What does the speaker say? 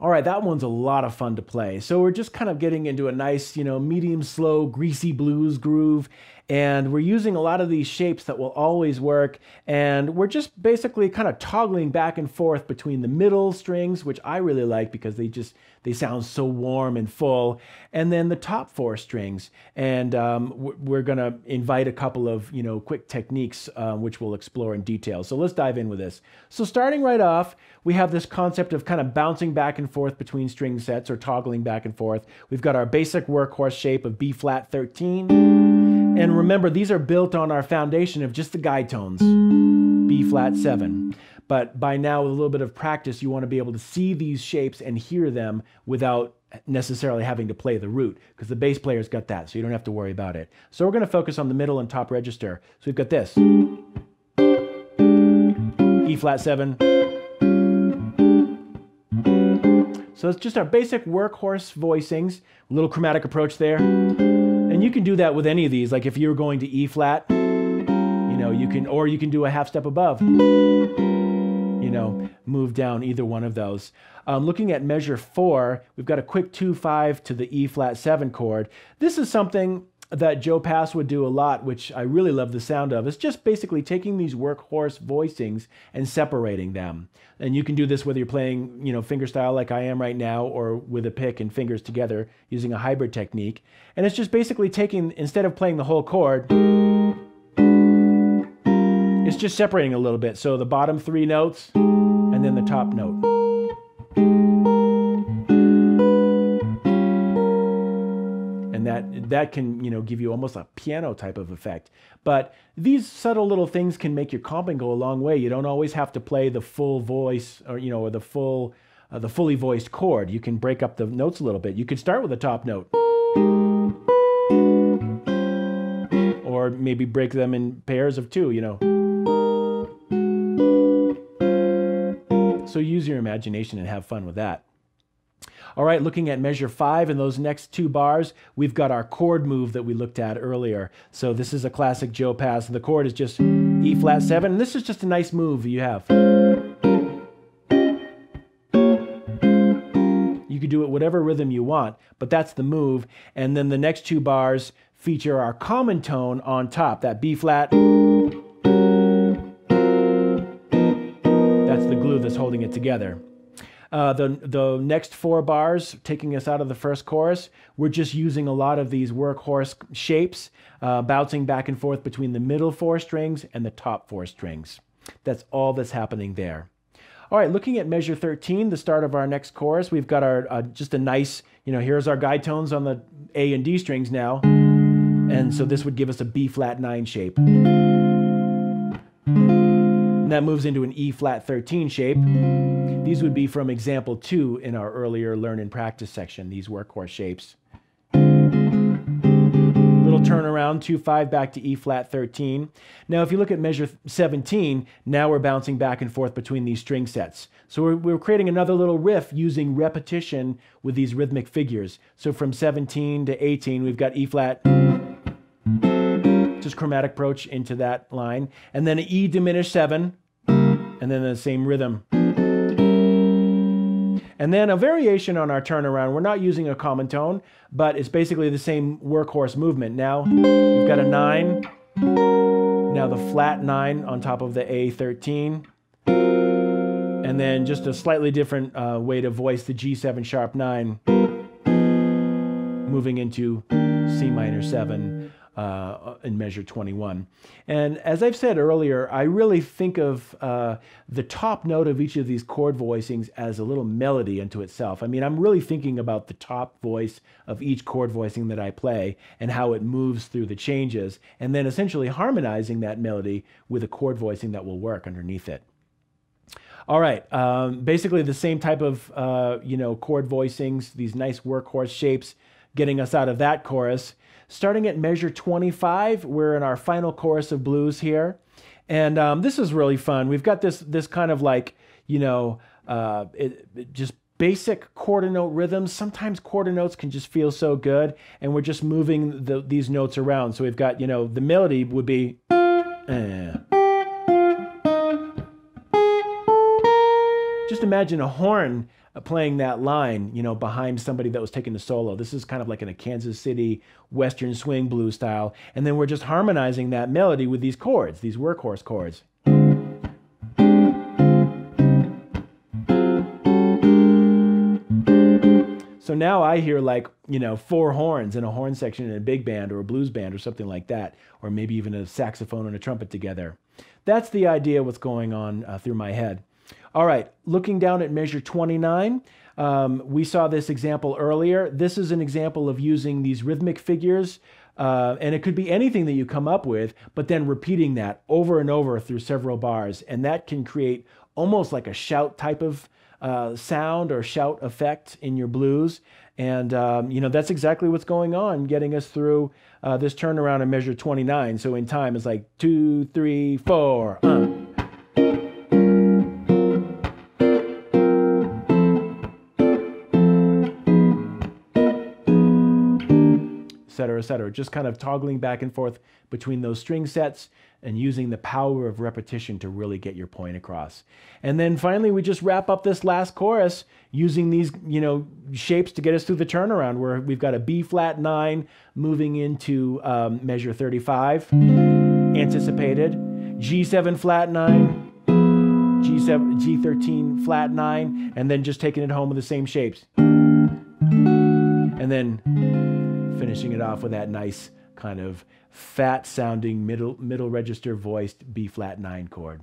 All right, that one's a lot of fun to play. So we're just kind of getting into a nice, you know, medium, slow, greasy blues groove. And we're using a lot of these shapes that will always work. And we're just basically kind of toggling back and forth between the middle strings, which I really like because they sound so warm and full. And then the top four strings. And we're going to invite a couple of, you know, quick techniques, which we'll explore in detail. So let's dive in with this. So starting right off, we have this concept of kind of bouncing back and forth between string sets, or toggling back and forth. We've got our basic workhorse shape of B flat 13. And remember, these are built on our foundation of just the guide tones, B flat 7. But by now, with a little bit of practice, you want to be able to see these shapes and hear them without necessarily having to play the root, because the bass player's got that, so you don't have to worry about it. So we're going to focus on the middle and top register. So we've got this. E flat 7. So it's just our basic workhorse voicings, a little chromatic approach there. And you can do that with any of these. Like if you're going to E flat, you know, you can, or you can do a half step above, you know, move down either one of those. Looking at measure 4, we've got a quick 2-5 to the E flat 7 chord. This is something that Joe Pass would do a lot, which I really love the sound of. It's just basically taking these workhorse voicings and separating them. And you can do this whether you're playing, you know, fingerstyle like I am right now, or with a pick and fingers together using a hybrid technique. And it's just basically taking, instead of playing the whole chord, it's just separating a little bit. So the bottom 3 notes and then the top note. That can, you know, give you almost a piano type of effect. But these subtle little things can make your comping go a long way. You don't always have to play the full voice, or, you know, or the fully voiced chord. You can break up the notes a little bit. You could start with a top note, or maybe break them in pairs of 2, you know. So use your imagination and have fun with that. All right, looking at measure 5 in those next 2 bars, we've got our chord move that we looked at earlier. So this is a classic Joe Pass. The chord is just E flat 7, and this is just a nice move you have. You could do it whatever rhythm you want, but that's the move. And then the next 2 bars feature our common tone on top, that B flat. That's the glue that's holding it together. The next 4 bars, taking us out of the first chorus, we're just using a lot of these workhorse shapes, bouncing back and forth between the middle 4 strings and the top 4 strings. That's all that's happening there. All right, looking at measure 13, the start of our next chorus, we've got our just a nice, you know, here's our guide tones on the A and D strings now. And so this would give us a B flat 9 shape. And that moves into an E flat 13 shape. These would be from example 2 in our earlier learn and practice section, these workhorse shapes. Little turnaround, 2-5 back to E flat 13. Now if you look at measure 17, now we're bouncing back and forth between these string sets. So we're creating another little riff using repetition with these rhythmic figures. So from 17 to 18, we've got E flat, just chromatic approach into that line, and then an E diminished 7, and then the same rhythm. And then a variation on our turnaround. We're not using a common tone, but it's basically the same workhorse movement. Now we've got a 9, now the flat 9 on top of the A13, and then just a slightly different way to voice the G7 sharp 9, moving into C minor 7 in measure 21. And as I've said earlier, I really think of the top note of each of these chord voicings as a little melody unto itself. I mean, I'm really thinking about the top voice of each chord voicing that I play and how it moves through the changes, and then essentially harmonizing that melody with a chord voicing that will work underneath it. All right, basically the same type of, you know, chord voicings, these nice workhorse shapes, getting us out of that chorus. Starting at measure 25, we're in our final chorus of blues here. And this is really fun. We've got this kind of like, you know, just basic quarter note rhythms. Sometimes quarter notes can just feel so good. And we're just moving these notes around. So we've got, you know, the melody would be... just imagine a horn playing that line, you know, behind somebody that was taking a solo. This is kind of like in a Kansas City Western swing blues style. And then we're just harmonizing that melody with these chords, these workhorse chords. So now I hear like, you know, four horns in a horn section in a big band or a blues band or something like that, or maybe even a saxophone and a trumpet together. That's the idea of what's going on through my head. All right, looking down at measure 29, we saw this example earlier. This is an example of using these rhythmic figures, and it could be anything that you come up with, but then repeating that over and over through several bars, and that can create almost like a shout type of sound or shout effect in your blues. And you know, that's exactly what's going on, getting us through this turnaround in measure 29. So in time, it's like 2, 3, 4. Et cetera, just kind of toggling back and forth between those string sets and using the power of repetition to really get your point across. And then finally, we just wrap up this last chorus using these, you know, shapes to get us through the turnaround, where we've got a B flat 9 moving into measure 35, anticipated, G7 flat 9, G7, G13 flat 9, and then just taking it home with the same shapes. And then finishing it off with that nice kind of fat sounding middle register voiced B flat 9 chord.